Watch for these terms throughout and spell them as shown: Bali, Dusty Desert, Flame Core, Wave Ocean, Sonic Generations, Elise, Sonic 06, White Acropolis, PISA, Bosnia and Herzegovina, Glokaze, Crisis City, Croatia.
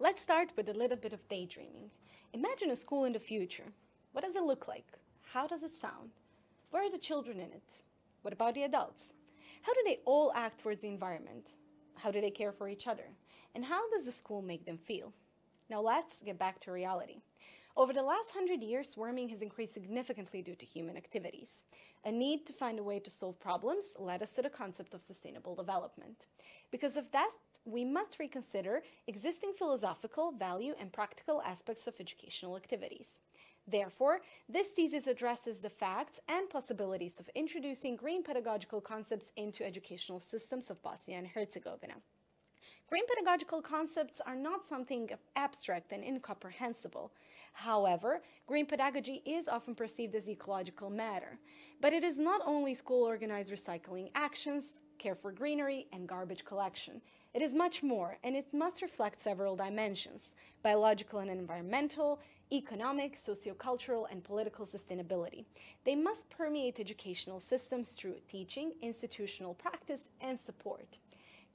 Let's start with a little bit of daydreaming. Imagine a school in the future. What does it look like? How does it sound? Where are the children in it? What about the adults? How do they all act towards the environment? How do they care for each other? And how does the school make them feel? Now let's get back to reality. Over the last 100 years, warming has increased significantly due to human activities. A need to find a way to solve problems led us to the concept of sustainable development. Because of that, we must reconsider existing philosophical, value, and practical aspects of educational activities. Therefore, this thesis addresses the facts and possibilities of introducing green pedagogical concepts into educational systems of Bosnia and Herzegovina. Green pedagogical concepts are not something abstract and incomprehensible. However, green pedagogy is often perceived as ecological matter, but it is not only school-organized recycling actions, care for greenery, and garbage collection. It is much more, and it must reflect several dimensions: biological and environmental, economic, socio-cultural, and political sustainability. They must permeate educational systems through teaching, institutional practice, and support.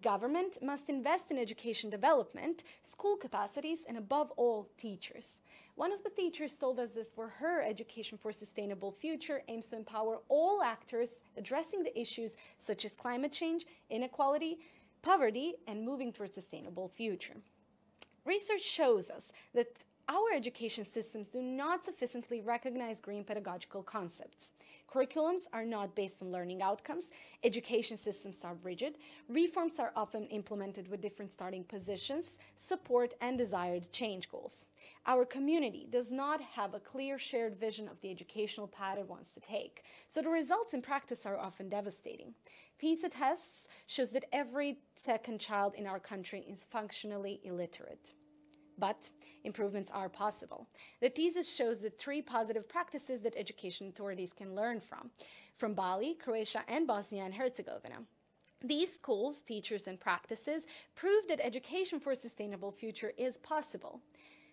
Government must invest in education development, school capacities, and above all, teachers. One of the teachers told us that for her, Education for a Sustainable Future aims to empower all actors addressing the issues such as climate change, inequality, poverty, and moving towards a sustainable future. Research shows us that our education systems do not sufficiently recognize green pedagogical concepts. Curriculums are not based on learning outcomes, education systems are rigid, reforms are often implemented with different starting positions, support, and desired change goals. Our community does not have a clear shared vision of the educational path it wants to take, so the results in practice are often devastating. PISA tests shows that every second child in our country is functionally illiterate. But improvements are possible. The thesis shows the three positive practices that education authorities can learn from Bali, Croatia, and Bosnia and Herzegovina. These schools, teachers, and practices prove that education for a sustainable future is possible.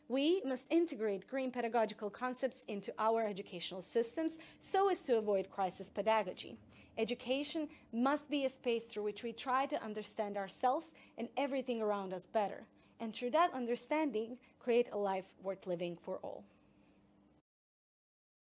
We must integrate green pedagogical concepts into our educational systems so as to avoid crisis pedagogy. Education must be a space through which we try to understand ourselves and everything around us better, and through that understanding, create a life worth living for all.